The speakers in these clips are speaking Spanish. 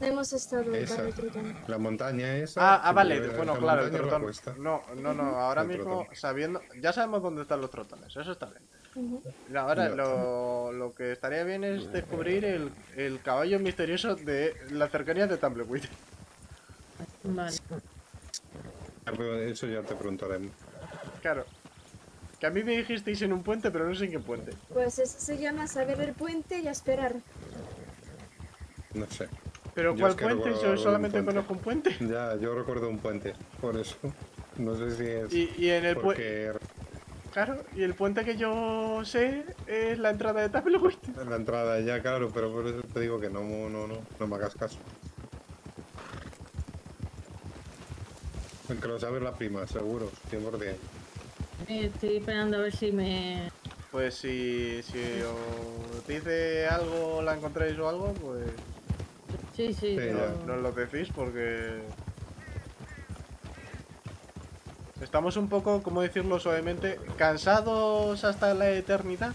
Hemos estado en la montaña esa. Ah, vale, bueno, claro, el trotón. No, ahora mismo sabiendo, ya sabemos dónde están los trotones, eso está bien. Ahora lo que estaría bien es descubrir el caballo misterioso de las cercanías de Tumbleweed. Vale. Eso ya te preguntaremos. Claro. Que a mí me dijisteis en un puente, pero no sé en qué puente. Pues eso se llama saber el puente y esperar. No sé. ¿Pero cuál puente? Yo solamente conozco un puente. Ya, yo recuerdo un puente, por eso. No sé si es... Y en el puente... Claro, y el puente que yo sé es la entrada de Tumbleweed. La entrada, ya, claro, pero por eso te digo que no me hagas caso. Que lo sabe la prima, seguro, 100%. Estoy esperando a ver si me... Pues si os dice algo, la encontráis o algo, pues... Sí, pero... no lo decís porque... Estamos un poco, como decirlo suavemente, cansados hasta la eternidad.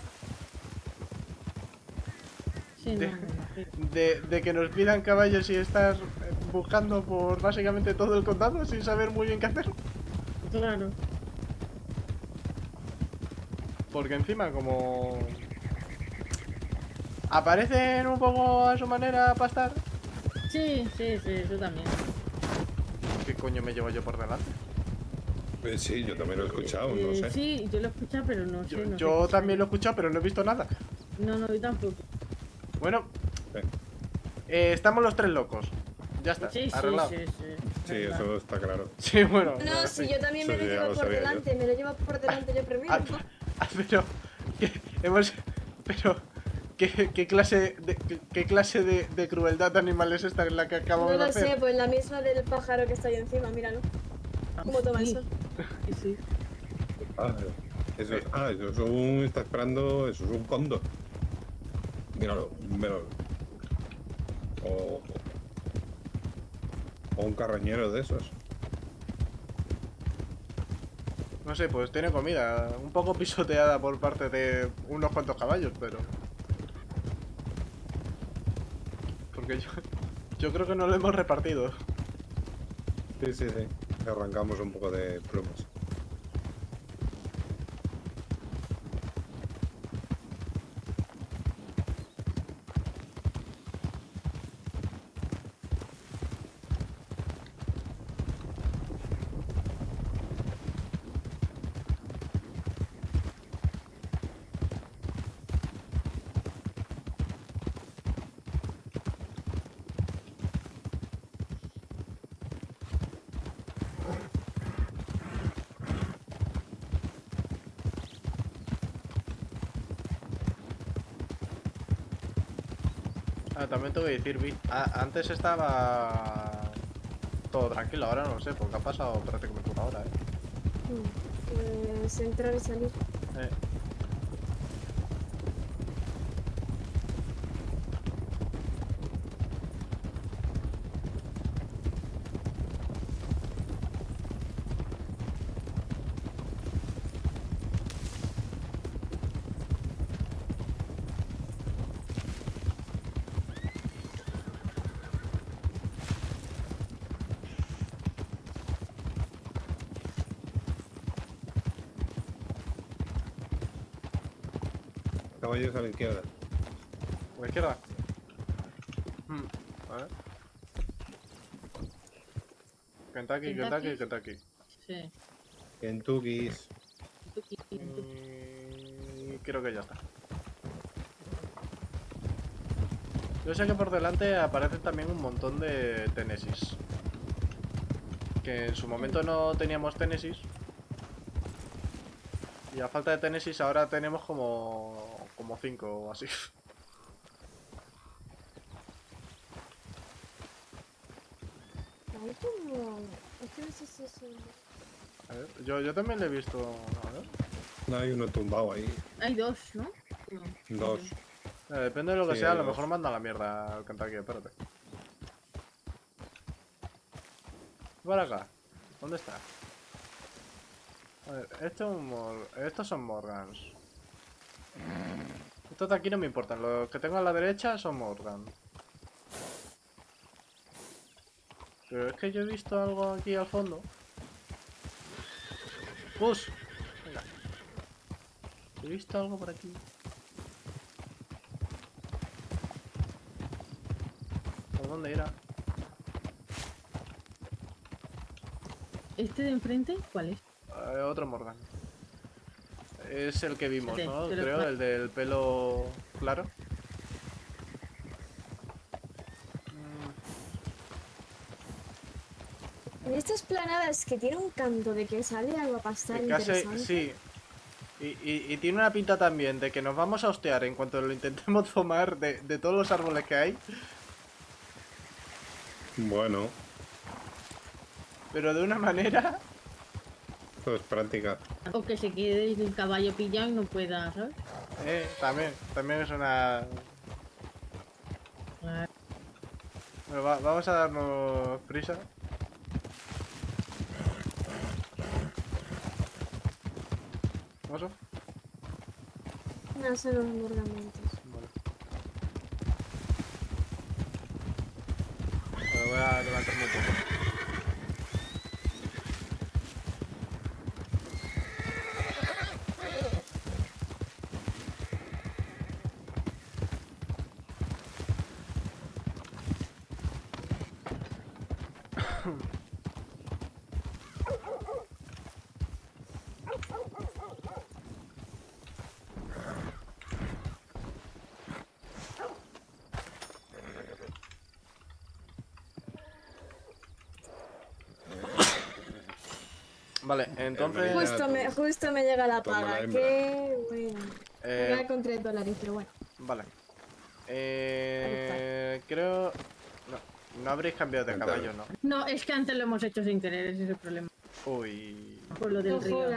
Sí, de que nos pidan caballos y estar buscando por básicamente todo el condado sin saber muy bien qué hacer. Claro. Porque encima como... aparecen un poco a su manera a pastar. Sí, yo también. ¿Qué coño me llevo yo por delante? Pues sí, yo también lo he escuchado, no sé. Sí, yo lo he escuchado, pero no sé. Yo también lo he escuchado, pero no he visto nada. No, yo tampoco. Bueno, estamos los tres locos. Ya está, arreglado. Sí, eso está claro. Sí, bueno. No, sí, yo también me lo llevo por delante, yo primero. Pero, ¿qué clase de crueldad de animales es esta en la que acabamos de hacer? No lo sé, pues la misma del pájaro que está ahí encima, míralo. ¿Cómo toma eso? Sí. Eso es un... está esperando... eso es un cóndor. Míralo. O un carroñero de esos. No sé, pues tiene comida. Un poco pisoteada por parte de unos cuantos caballos, pero... Porque yo creo que no lo hemos repartido. Sí. Arrancamos un poco de plumas. También tengo que decir, antes estaba todo tranquilo, ahora no lo sé, porque ha pasado prácticamente una hora, Es entrar y salir. Caballos a la izquierda. ¿A la izquierda? A ver. Kentucky. Sí. Kentucky. Creo que ya está. Yo sé que por delante aparecen también un montón de Tennessee. Que en su momento no teníamos Tennessee. Y a falta de Tennessee ahora tenemos como 5 o así. A ver, yo también le he visto... A ver. No, hay uno tumbado ahí. Hay dos, ¿no? Dos. Depende de lo que sea, a lo mejor manda la mierda al Kentucky, espérate. Para acá. ¿Dónde está? A ver, estos son Morgans. Estos de aquí no me importan, los que tengo a la derecha son Morgan. Pero es que yo he visto algo aquí al fondo. ¡Bus! Venga. He visto algo por aquí. ¿Por dónde era? ¿Este de enfrente? ¿Cuál es? Otro Morgan. Es el que vimos, ¿no? Creo, el del pelo claro. En estas planadas que tiene un canto de que sale algo a pasar interesante. Sí. Y tiene una pinta también de que nos vamos a hostear en cuanto lo intentemos tomar de todos los árboles que hay. Bueno. Pero de una manera... Pues práctica. O que se quede el caballo pillado y no pueda, ¿sabes? También es una... Bueno, vamos a darnos prisa. ¿Oso? No, son los engordamientos. Vale. Pero voy a levantarme un poco. Vale, entonces... Justo me llega la paga, qué bueno. Me da con $3, pero bueno. Vale. Creo... No habréis cambiado de caballo, ¿no? No, es que antes lo hemos hecho sin querer, ese es el problema. Uy... Por lo del río.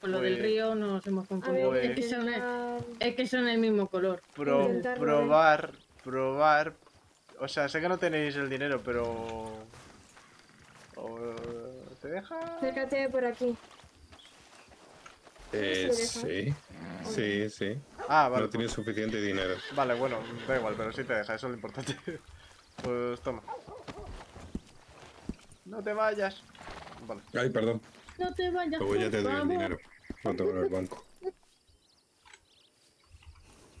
Por lo del río nos hemos confundido. Es que son el mismo color. Probar... O sea, sé que no tenéis el dinero, pero... ¿Te deja? Acércate por aquí. Sí. Ah, vale. No tienes suficiente dinero. Vale, bueno, da igual, pero sí te deja, eso es lo importante. Pues toma. No te vayas. Vale. Ay, perdón. No te vayas. Luego ya te doy el dinero. No te voy al banco.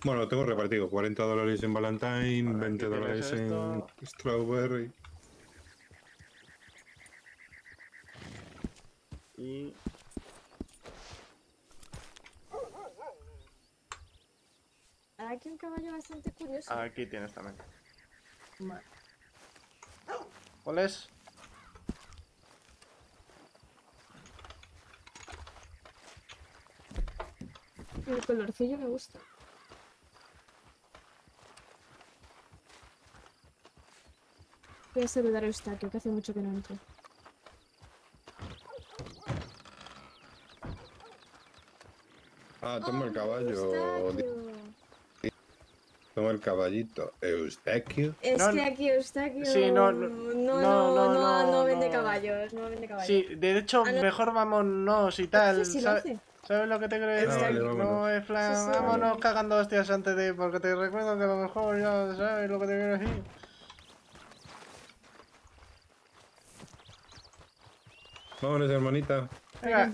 Bueno, lo tengo repartido. $40 en Valentine, vale, $20 en Strawberry. Y... Aquí un caballo bastante curioso. Aquí tienes también. Vale. ¿Cuál es? El colorcillo me gusta. Voy a saludar a Eustaquio, que hace mucho que no entro. Ah, toma el caballo. Toma el caballito. Eustaquio. Es que aquí Eustaquio... Sí, no vende caballos. No vende caballos. Sí, de hecho, mejor vámonos y tal. ¿Sabes lo que te crees? No es plan, vámonos cagando hostias antes de... Porque te recuerdo que a lo mejor ya sabes lo que te quiero decir. Vámonos, hermanita. Venga,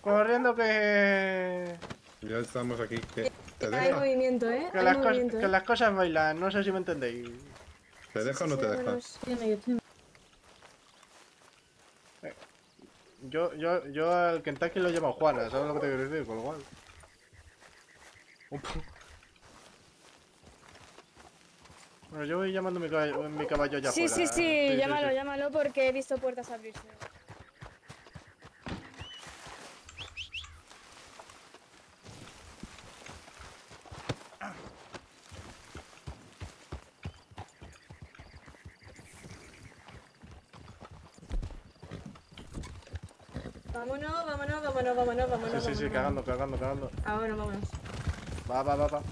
corriendo que... Ya estamos aquí. Hay movimiento, ¿eh? Que las cosas bailan, no sé si me entendéis. ¿Te deja o no te deja? Yo al Kentucky lo llamo Juana, ¿sabes lo que te quiero decir? Con lo cual. Bueno, yo voy llamando mi caballo ya. Sí, llámalo porque he visto puertas abrirse. Vámonos. Sí, cagando. Ahora vámonos. Va.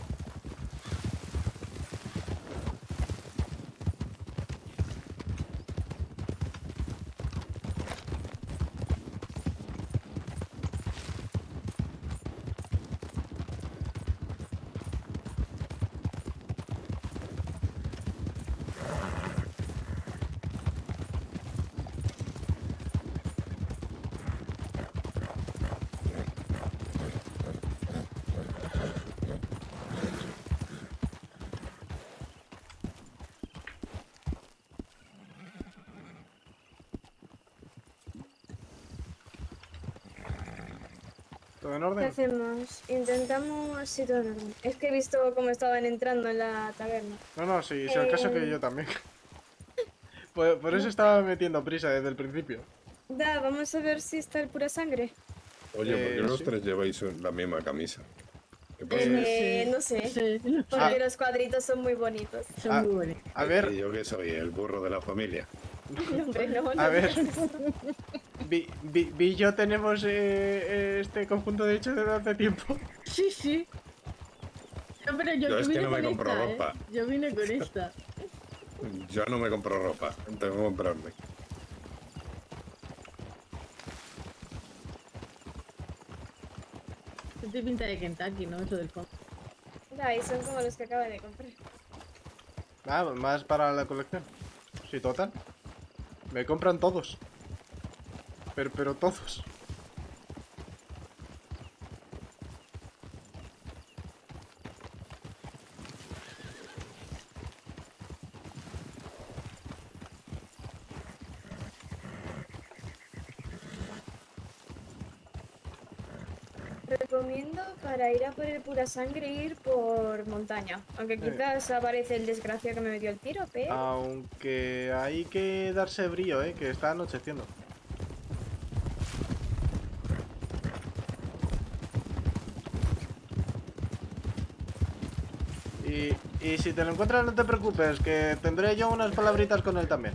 ¿Todo en orden? ¿Qué hacemos? Intentamos... Sí, todo en orden. Es que he visto cómo estaban entrando en la taberna. No, no, sí, si al caso que yo también. Por eso estaba metiendo prisa desde el principio. Da, vamos a ver si está el pura sangre. Oye, ¿por qué los tres lleváis la misma camisa? ¿Qué pasa? Sí. No sé, porque los cuadritos son muy bonitos. Son muy bonitos. A ver... ¿Yo qué soy? ¿El burro de la familia? No, hombre, no, no. A ver... Vi yo tenemos este conjunto de hechos desde hace tiempo. Sí, sí. No, pero yo es que no me compro ropa. Yo vine con esta. Yo no me compro ropa, tengo que comprarme. Estoy pinta de Kentucky, ¿no? Eso del fondo. Ahí son como los que acaba de comprar. Ah, más para la colección. Sí, total. Me compran todos. Pero todos. Recomiendo para ir a por el pura sangre ir por montaña. Aunque quizás aparece el desgraciado que me metió el tiro, pero... Aunque hay que darse brío, que está anocheciendo. Y si te lo encuentras, no te preocupes, que tendré yo unas palabritas con él también.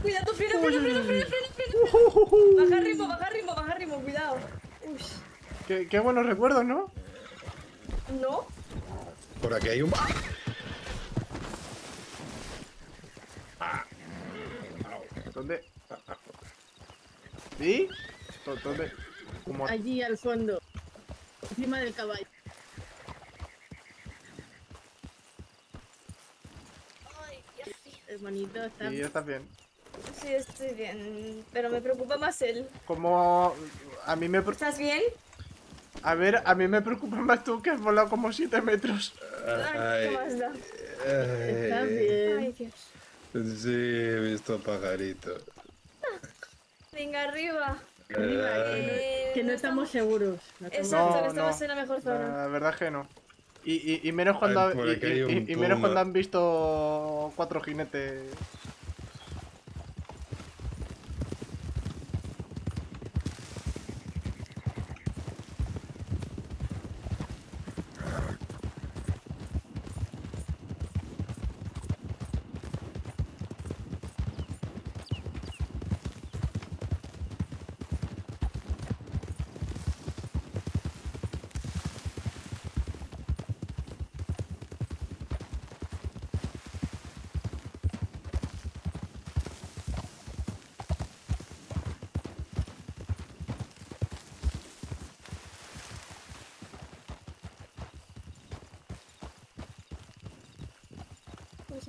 Cuidado, frena. Baja ritmo, cuidado. Uy. Qué buenos recuerdos, ¿no? No. Por aquí hay un... ¿Dónde? ¿Sí? ¿Dónde? ¿Cómo? Allí, al fondo. Encima del caballo. Ay, hermanito, ¿estás? Sí, yo también. Sí, estoy bien, pero me preocupa más él. Como... a mí me... ¿Estás bien? A ver, a mí me preocupa más tú, que has volado como 7 metros. Ay, ¿qué más da? ¿Estás bien? Ay, Dios. Sí, he visto pajaritos. Venga, arriba. Que no estamos seguros. Exacto, no estamos en la mejor zona. La verdad es que no. Y menos cuando han visto 4 jinetes...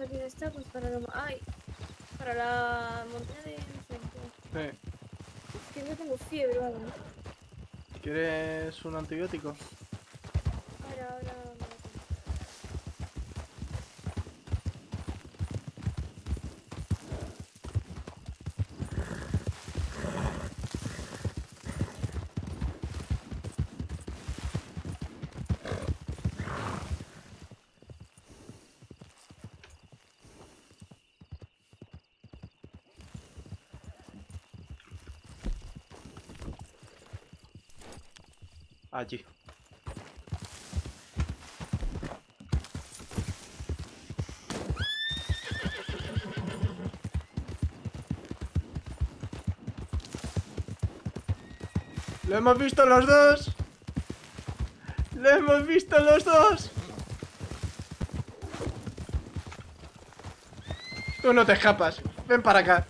Aquí está, pues para la... ¡Ay! Para la montaña de enfrente. Sí. Es que yo tengo fiebre o algo. ¿Quieres un antibiótico? Ahora. Allí. ¡Lo hemos visto los dos! ¡Lo hemos visto los dos! Tú no te escapas. Ven para acá.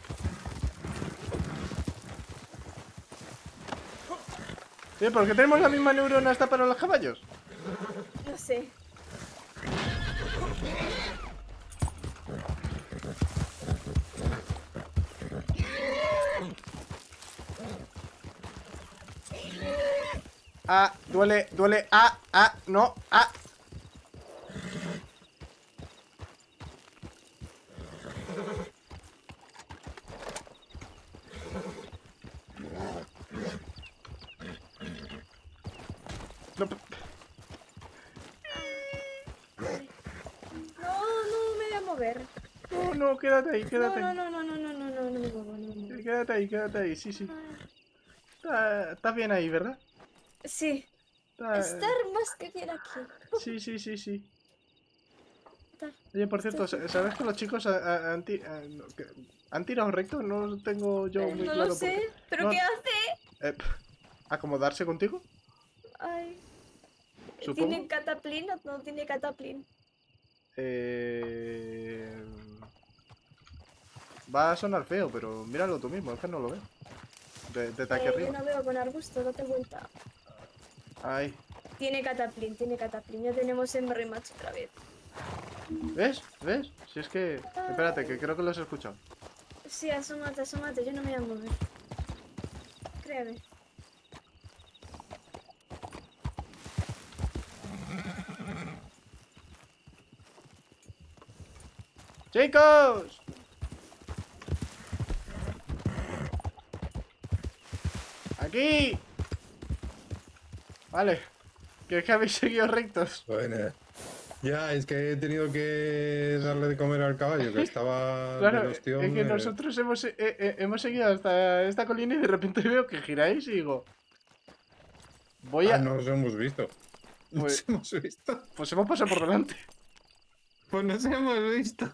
¿Sí? ¿Por qué tenemos la misma neurona hasta para los caballos? No sé. Ah, duele, duele. Ah, ah, no, ah. No, no, no me voy a mover. No, no, quédate ahí, quédate. No, no, no, no, no, no, no, no, no, no. Quédate ahí, sí. Estás bien ahí, ¿verdad? Sí. Estar más que bien aquí. Sí. Oye, por cierto, ¿sabes que los chicos han tirado recto? No tengo yo muy claro. No lo sé, ¿pero qué hace? ¿Acomodarse contigo? Ay. ¿Supongo? ¿Tiene cataplín o no tiene cataplín? Va a sonar feo, pero míralo tú mismo, es que no lo veo. De taque arriba. Yo no veo con arbusto, date vuelta. Ahí. Tiene cataplín. Ya tenemos en rematch otra vez. ¿Ves? Si es que... Espérate, que creo que los he escuchado. Sí, asómate. Yo no me voy a mover. Créeme. ¡Chicos! ¡Aquí! Vale, que es que habéis seguido rectos. Bueno, ya, es que he tenido que darle de comer al caballo, que estaba... Claro, es que nosotros hemos seguido hasta esta colina y de repente veo que giráis y digo... Voy a... no nos hemos visto. Pues, ¿nos hemos visto? Pues hemos pasado por delante. Pues nos hemos visto.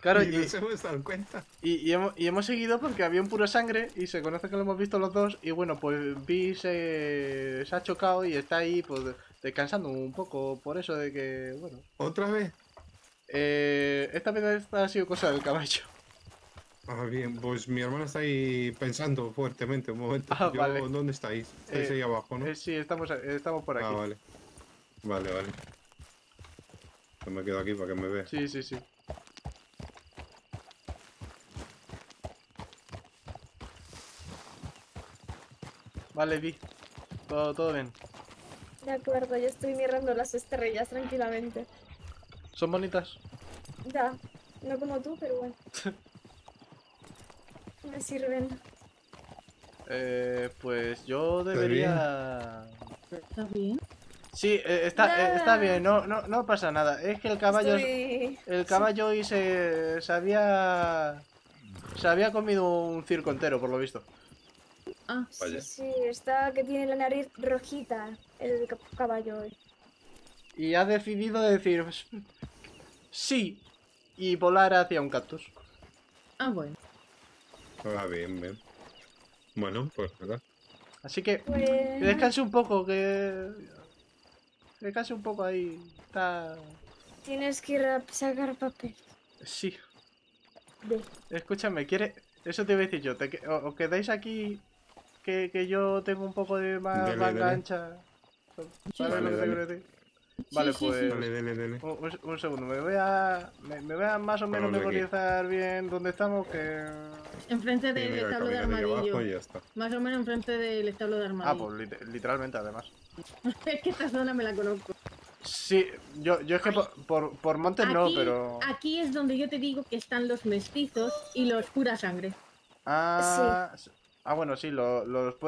Claro, y nos hemos dado cuenta. Y hemos seguido porque había un puro sangre y se conoce que lo hemos visto los dos. Y bueno, pues Vi se ha chocado y está ahí pues descansando un poco por eso de que, bueno. ¿Otra vez? Esta vez ha sido cosa del caballo. Ah, bien, pues mi hermana está ahí pensando fuertemente un momento. Ah, yo, vale. ¿Dónde estáis? Estáis ahí abajo, ¿no? Sí, estamos por aquí. Ah, vale. Vale. Yo me quedo aquí para que me vea. Sí. Vale, Vi. Todo bien. De acuerdo, yo estoy mirando las estrellas tranquilamente. ¿Son bonitas? Ya, no como tú, pero bueno. Me sirven. Pues yo debería... ¿Está bien? Sí, está bien, no pasa nada. Es que el caballo... El caballo hoy se había comido un circo entero, por lo visto. Ah, vaya. Sí, está que tiene la nariz rojita el caballo hoy. Y ha decidido decir sí y volar hacia un cactus. Ah, bueno. Ah, bien. Bueno, pues nada. Así que descanse un poco, que... Descanse un poco ahí. Está... Tienes que ir a sacar papel. Sí. Ve. Escúchame, ¿quieres...? Eso te iba a decir yo. ¿Os quedáis aquí...? Que yo tengo un poco de más ancha. Vale. Vale, pues... Dale. Un segundo, me voy a más o menos memorizar bien dónde estamos, que... Enfrente del establo de armadillo. Más o menos enfrente del establo de armadillo. Ah, pues literalmente, además. Es que esta zona me la conozco. Sí, yo es que por montes aquí, no, pero... Aquí es donde yo te digo que están los mestizos y los pura sangre. Ah, sí. Ah, bueno, sí, los puros